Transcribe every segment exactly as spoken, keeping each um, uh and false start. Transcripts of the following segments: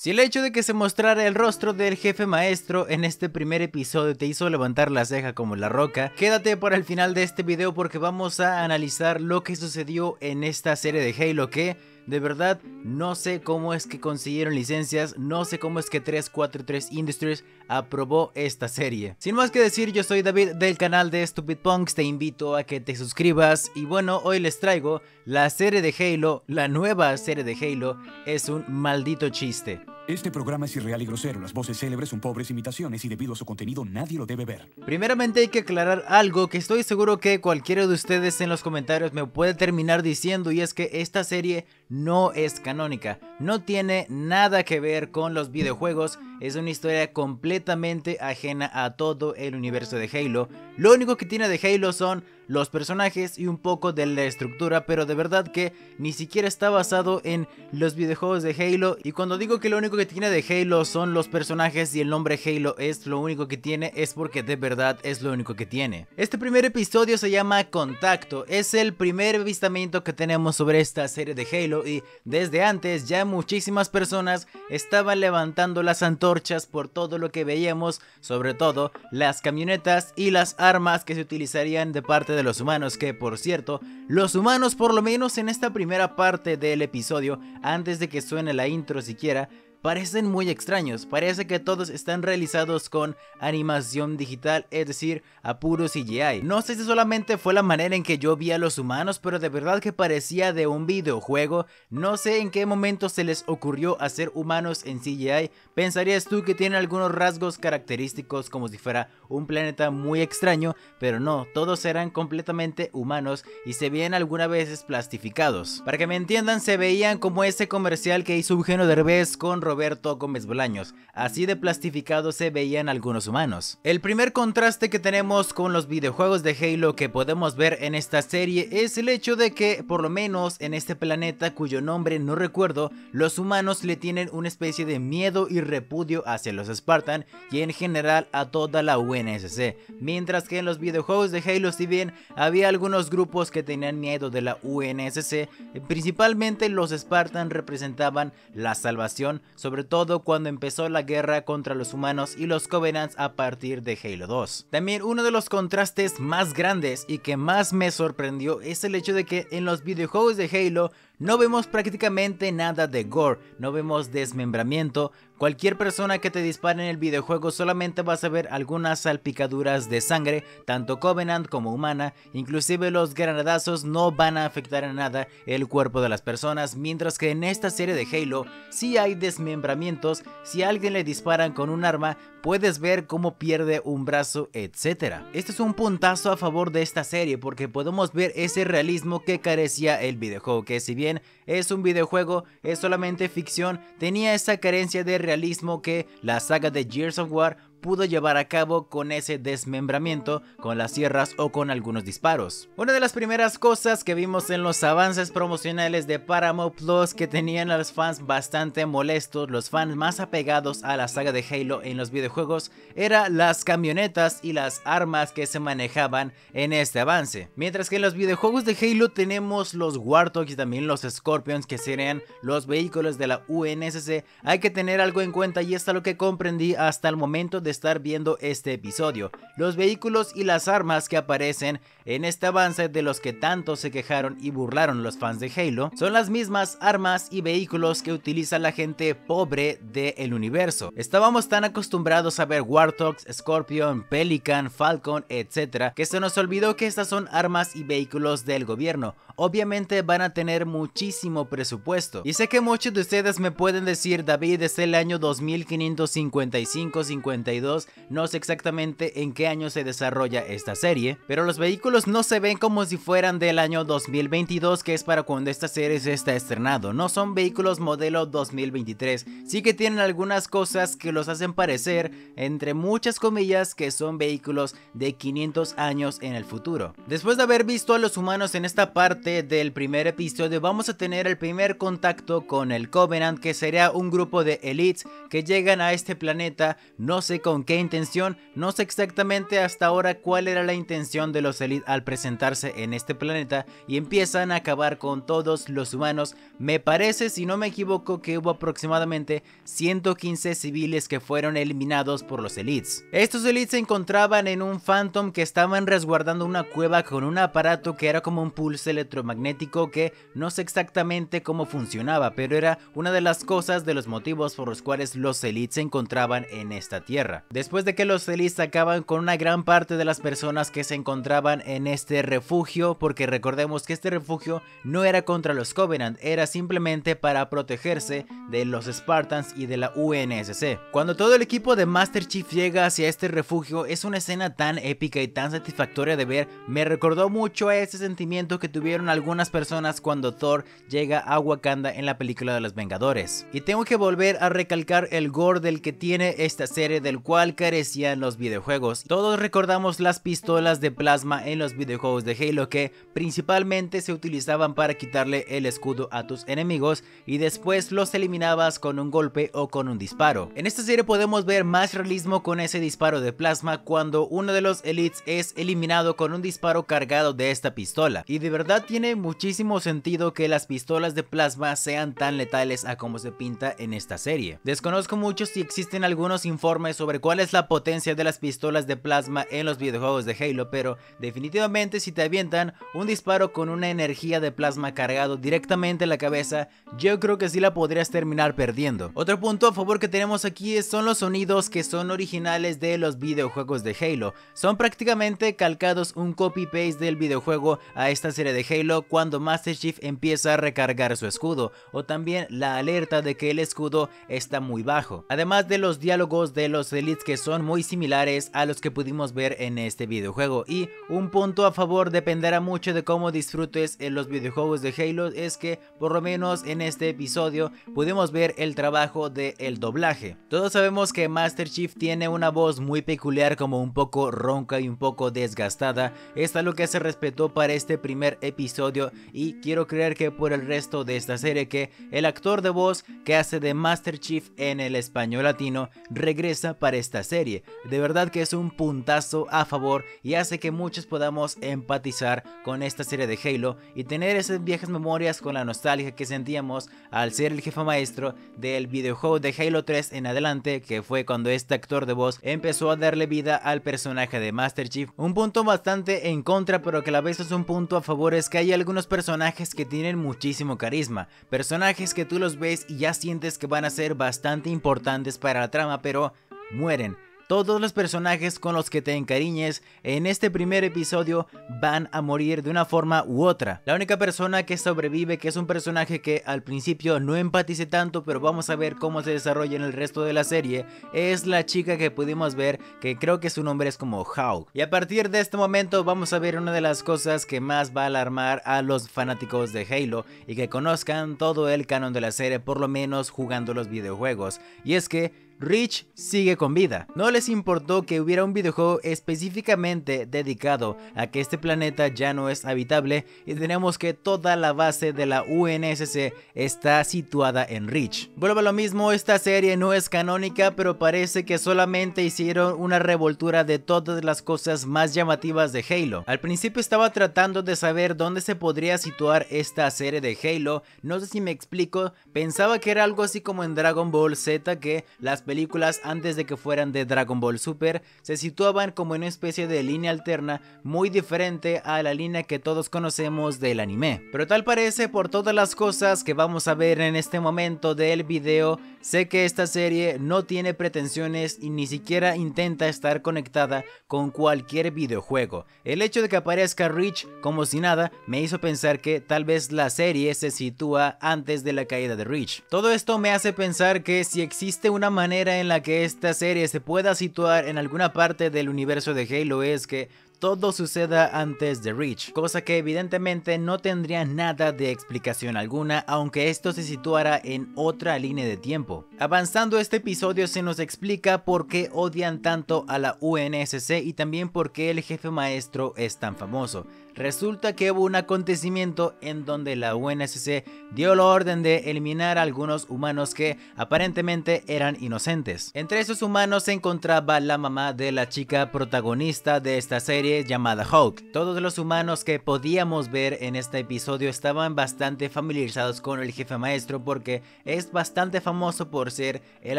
Si el hecho de que se mostrara el rostro del jefe maestro en este primer episodio te hizo levantar la ceja como la roca, quédate para el final de este video porque vamos a analizar lo que sucedió en esta serie de Halo que, de verdad, no sé cómo es que consiguieron licencias, no sé cómo es que tres cuatro tres Industries aprobó esta serie. Sin más que decir, yo soy David del canal de Stupid Punks, te invito a que te suscribas y bueno, hoy les traigo la serie de Halo, la nueva serie de Halo, es un maldito chiste. Este programa es irreal y grosero, las voces célebres son pobres imitaciones y debido a su contenido nadie lo debe ver. Primeramente hay que aclarar algo que estoy seguro que cualquiera de ustedes en los comentarios me puede terminar diciendo, y es que esta serie no es canónica, no tiene nada que ver con los videojuegos, es una historia completamente ajena a todo el universo de Halo. Lo único que tiene de Halo son los personajes y un poco de la estructura, pero de verdad que ni siquiera está basado en los videojuegos de Halo. Y cuando digo que lo único que tiene de Halo son los personajes y el nombre Halo es lo único que tiene, es porque de verdad es lo único que tiene. Este primer episodio se llama Contacto, es el primer avistamiento que tenemos sobre esta serie de Halo, y desde antes ya muchísimas personas estaban levantando las antorchas por todo lo que veíamos, sobre todo las camionetas y las armas que se utilizarían de parte de de los humanos, que por cierto, los humanos, por lo menos en esta primera parte del episodio, antes de que suene la intro siquiera, parecen muy extraños, parece que todos están realizados con animación digital, es decir, a puro C G I. No sé si solamente fue la manera en que yo vi a los humanos, pero de verdad que parecía de un videojuego. No sé en qué momento se les ocurrió hacer humanos en C G I. Pensarías tú que tienen algunos rasgos característicos como si fuera un planeta muy extraño, pero no, todos eran completamente humanos y se veían algunas veces plastificados. Para que me entiendan, se veían como ese comercial que hizo Eugenio Derbez con Roberto Gómez Bolaños, así de plastificado se veían algunos humanos. El primer contraste que tenemos con los videojuegos de Halo que podemos ver en esta serie es el hecho de que, por lo menos en este planeta cuyo nombre no recuerdo, los humanos le tienen una especie de miedo y repudio hacia los Spartans y en general a toda la U N S C, mientras que en los videojuegos de Halo, si bien había algunos grupos que tenían miedo de la U N S C, principalmente los Spartans representaban la salvación, sobre todo cuando empezó la guerra contra los humanos y los Covenants a partir de Halo dos. También uno de los contrastes más grandes y que más me sorprendió es el hecho de que en los videojuegos de Halo no vemos prácticamente nada de gore, no vemos desmembramiento. Cualquier persona que te dispare en el videojuego solamente vas a ver algunas salpicaduras de sangre, tanto Covenant como humana. Inclusive los granadazos no van a afectar en nada el cuerpo de las personas, mientras que en esta serie de Halo sí hay desmembramientos. Si a alguien le disparan con un arma, puedes ver cómo pierde un brazo, etcétera. Este es un puntazo a favor de esta serie porque podemos ver ese realismo que carecía el videojuego, que si bien es un videojuego, es solamente ficción, tenía esa carencia de realismo que la saga de Gears of War pudo llevar a cabo con ese desmembramiento, con las sierras o con algunos disparos. Una de las primeras cosas que vimos en los avances promocionales de Paramount Plus que tenían a los fans bastante molestos, los fans más apegados a la saga de Halo en los videojuegos, era las camionetas y las armas que se manejaban en este avance. Mientras que en los videojuegos de Halo tenemos los Warthogs y también los Scorpions, que serían los vehículos de la U N S C, hay que tener algo en cuenta y es lo que comprendí hasta el momento de de estar viendo este episodio. Los vehículos y las armas que aparecen en este avance, de los que tanto se quejaron y burlaron los fans de Halo, son las mismas armas y vehículos que utiliza la gente pobre del universo. Estábamos tan acostumbrados a ver Warthogs, Scorpion, Pelican, Falcon, etcétera, que se nos olvidó que estas son armas y vehículos del gobierno. Obviamente van a tener muchísimo presupuesto. Y sé que muchos de ustedes me pueden decir, David, es el año dos mil quinientos cincuenta y cinco cincuenta y dos, no sé exactamente en qué año se desarrolla esta serie, pero los vehículos no se ven como si fueran del año dos mil veintidós, que es para cuando esta serie se está estrenando. No son vehículos modelo dos mil veintitrés, sí que tienen algunas cosas que los hacen parecer, entre muchas comillas, que son vehículos de quinientos años en el futuro. Después de haber visto a los humanos en esta parte del primer episodio, vamos a tener el primer contacto con el Covenant, que sería un grupo de Elites que llegan a este planeta, no sé cómo con qué intención, no sé exactamente hasta ahora cuál era la intención de los Elites al presentarse en este planeta y empiezan a acabar con todos los humanos. Me parece, si no me equivoco, que hubo aproximadamente ciento quince civiles que fueron eliminados por los Elites. Estos Elites se encontraban en un Phantom que estaban resguardando una cueva con un aparato que era como un pulso electromagnético que no sé exactamente cómo funcionaba, pero era una de las cosas, de los motivos por los cuales los Elites se encontraban en esta tierra. Después de que los Elites acaban con una gran parte de las personas que se encontraban en este refugio, porque recordemos que este refugio no era contra los Covenant, era simplemente para protegerse de los Spartans y de la U N S C. Cuando todo el equipo de Master Chief llega hacia este refugio, es una escena tan épica y tan satisfactoria de ver. Me recordó mucho a ese sentimiento que tuvieron algunas personas cuando Thor llega a Wakanda en la película de los Vengadores. Y tengo que volver a recalcar el gore del que tiene esta serie, del cual carecían los videojuegos. Todos recordamos las pistolas de plasma en los videojuegos de Halo, que principalmente se utilizaban para quitarle el escudo a tus enemigos y después los eliminabas con un golpe o con un disparo. En esta serie podemos ver más realismo con ese disparo de plasma cuando uno de los Elites es eliminado con un disparo cargado de esta pistola, y de verdad tiene muchísimo sentido que las pistolas de plasma sean tan letales a como se pinta en esta serie. Desconozco mucho si existen algunos informes sobre cuál es la potencia de las pistolas de plasma en los videojuegos de Halo, pero definitivamente si te avientan un disparo con una energía de plasma cargado directamente en la cabeza, yo creo que sí la podrías terminar perdiendo. Otro punto a favor que tenemos aquí son los sonidos, que son originales de los videojuegos de Halo. Son prácticamente calcados, un copy paste del videojuego a esta serie de Halo, cuando Master Chief empieza a recargar su escudo, o también la alerta de que el escudo está muy bajo, además de los diálogos de los Elites, que son muy similares a los que pudimos ver en este videojuego. Y un punto a favor, dependerá mucho de cómo disfrutes en los videojuegos de Halo, es que por lo menos en este episodio pudimos ver el trabajo del doblaje. Todos sabemos que Master Chief tiene una voz muy peculiar, como un poco ronca y un poco desgastada. Es algo que se respetó para este primer episodio y quiero creer que por el resto de esta serie, que el actor de voz que hace de Master Chief en el español latino regresa para esta serie. De verdad que es un puntazo a favor y hace que muchos podamos empatizar con esta serie de Halo y tener esas viejas memorias con la nostalgia que sentíamos al ser el jefe maestro del videojuego de Halo tres en adelante, que fue cuando este actor de voz empezó a darle vida al personaje de Master Chief. Un punto bastante en contra, pero que a la vez es un punto a favor, es que hay algunos personajes que tienen muchísimo carisma, personajes que tú los ves y ya sientes que van a ser bastante importantes para la trama, pero mueren. Todos los personajes con los que te encariñes en este primer episodio van a morir de una forma u otra. La única persona que sobrevive, que es un personaje que al principio no empatice tanto, pero vamos a ver cómo se desarrolla en el resto de la serie, es la chica que pudimos ver, que creo que su nombre es como Hawk. Y a partir de este momento vamos a ver una de las cosas que más va a alarmar a los fanáticos de Halo y que conozcan todo el canon de la serie, por lo menos jugando los videojuegos, y es que Reach sigue con vida. No les importó que hubiera un videojuego específicamente dedicado a que este planeta ya no es habitable y tenemos que toda la base de la U N S C está situada en Reach. Vuelvo a lo mismo, esta serie no es canónica, pero parece que solamente hicieron una revoltura de todas las cosas más llamativas de Halo. Al principio estaba tratando de saber dónde se podría situar esta serie de Halo, no sé si me explico, pensaba que era algo así como en Dragon Ball Z, que las películas antes de que fueran de Dragon Ball Super se situaban como en una especie de línea alterna muy diferente a la línea que todos conocemos del anime, pero tal parece por todas las cosas que vamos a ver en este momento del video, sé que esta serie no tiene pretensiones y ni siquiera intenta estar conectada con cualquier videojuego. El hecho de que aparezca Reach como si nada me hizo pensar que tal vez la serie se sitúa antes de la caída de Reach. Todo esto me hace pensar que si existe una manera en la que esta serie se pueda situar en alguna parte del universo de Halo, es que todo suceda antes de Reach, cosa que evidentemente no tendría nada de explicación alguna, aunque esto se situara en otra línea de tiempo. Avanzando este episodio se nos explica por qué odian tanto a la U N S C y también por qué el jefe maestro es tan famoso. Resulta que hubo un acontecimiento en donde la U N S C dio la orden de eliminar a algunos humanos que aparentemente eran inocentes. Entre esos humanos se encontraba la mamá de la chica protagonista de esta serie llamada Hawk. Todos los humanos que podíamos ver en este episodio estaban bastante familiarizados con el jefe maestro porque es bastante famoso por ser el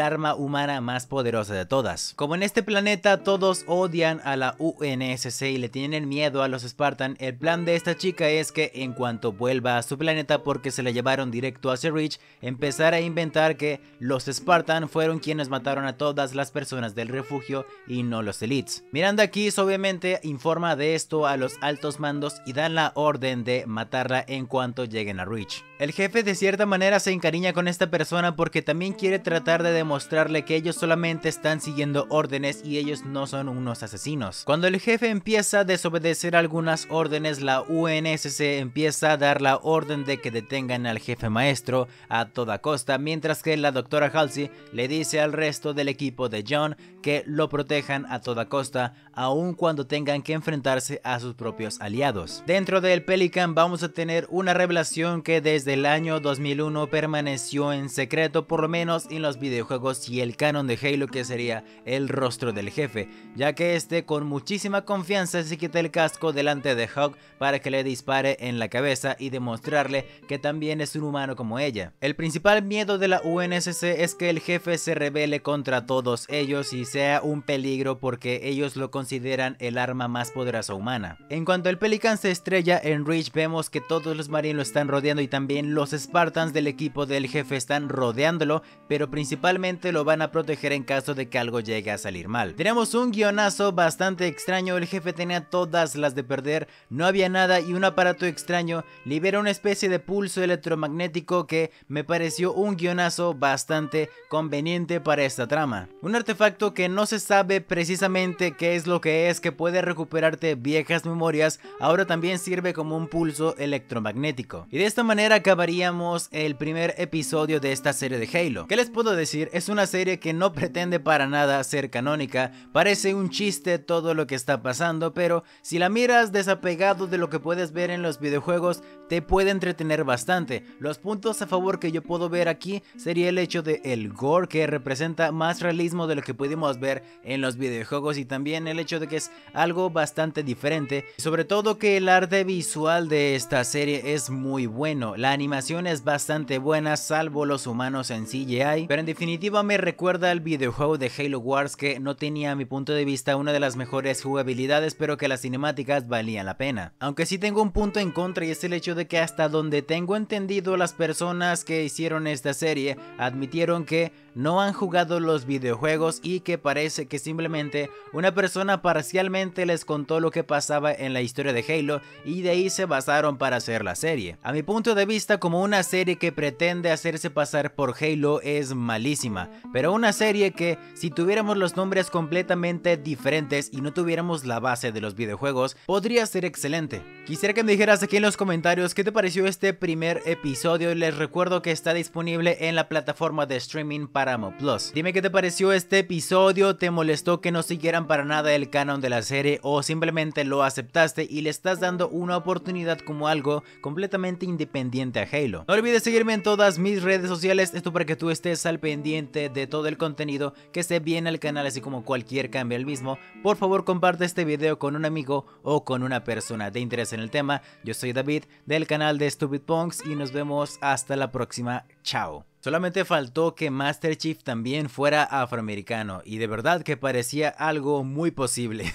arma humana más poderosa de todas. Como en este planeta todos odian a la U N S C y le tienen miedo a los Spartans, el plan de esta chica es que en cuanto vuelva a su planeta, porque se la llevaron directo hacia Reach, empezar a inventar que los Spartan fueron quienes mataron a todas las personas del refugio y no los Elites. Miranda Keys obviamente informa de esto a los altos mandos y dan la orden de matarla en cuanto lleguen a Reach. El jefe de cierta manera se encariña con esta persona porque también quiere tratar de demostrarle que ellos solamente están siguiendo órdenes y ellos no son unos asesinos. Cuando el jefe empieza a desobedecer algunas órdenes, la U N S C empieza a dar la orden de que detengan al jefe maestro a toda costa, mientras que la doctora Halsey le dice al resto del equipo de John que lo protejan a toda costa, aun cuando tengan que enfrentarse a sus propios aliados. Dentro del Pelican vamos a tener una revelación que desde el año dos mil uno permaneció en secreto, por lo menos en los videojuegos y el canon de Halo, que sería el rostro del jefe, ya que este con muchísima confianza se quita el casco delante de Hawk para que le dispare en la cabeza y demostrarle que también es un humano como ella. El principal miedo de la U N S C es que el jefe se rebele contra todos ellos y sea un peligro porque ellos lo consideran el arma más poderosa humana. En cuanto el Pelican se estrella en Reach, vemos que todos los marines lo están rodeando y también los Spartans del equipo del jefe están rodeándolo, pero principalmente lo van a proteger en caso de que algo llegue a salir mal. Tenemos un guionazo bastante extraño, el jefe tenía todas las de perder, no había nada y un aparato extraño libera una especie de pulso electromagnético que me pareció un guionazo bastante conveniente para esta trama. Un artefacto que no se sabe precisamente qué es lo que es, que puede recuperarte viejas memorias, ahora también sirve como un pulso electromagnético. Y de esta manera acabaríamos el primer episodio de esta serie de Halo. ¿Qué les puedo decir? Es una serie que no pretende para nada ser canónica, parece un chiste todo lo que está pasando, pero si la miras desapegada de lo que puedes ver en los videojuegos te puede entretener bastante. Los puntos a favor que yo puedo ver aquí sería el hecho de el gore, que representa más realismo de lo que pudimos ver en los videojuegos, y también el hecho de que es algo bastante diferente, sobre todo que el arte visual de esta serie es muy bueno, la animación es bastante buena salvo los humanos en C G I, pero en definitiva me recuerda al videojuego de Halo Wars, que no tenía a mi punto de vista una de las mejores jugabilidades, pero que las cinemáticas valían la pena. Aunque sí tengo un punto en contra, y es el hecho de que hasta donde tengo entendido las personas que hicieron esta serie admitieron que no han jugado los videojuegos y que parece que simplemente una persona parcialmente les contó lo que pasaba en la historia de Halo y de ahí se basaron para hacer la serie. A mi punto de vista, como una serie que pretende hacerse pasar por Halo es malísima, pero una serie que si tuviéramos los nombres completamente diferentes y no tuviéramos la base de los videojuegos podría ser excelente. Excelente. Quisiera que me dijeras aquí en los comentarios qué te pareció este primer episodio. Les recuerdo que está disponible en la plataforma de streaming Paramount Plus. Dime qué te pareció este episodio, te molestó que no siguieran para nada el canon de la serie o simplemente lo aceptaste y le estás dando una oportunidad como algo completamente independiente a Halo. No olvides seguirme en todas mis redes sociales, esto para que tú estés al pendiente de todo el contenido que se viene al canal, así como cualquier cambio al mismo. Por favor, comparte este video con un amigo o con una persona de interés en el tema. Yo soy David del canal de Stupid Punks y nos vemos hasta la próxima. Chao. Solamente faltó que Master Chief también fuera afroamericano y de verdad que parecía algo muy posible.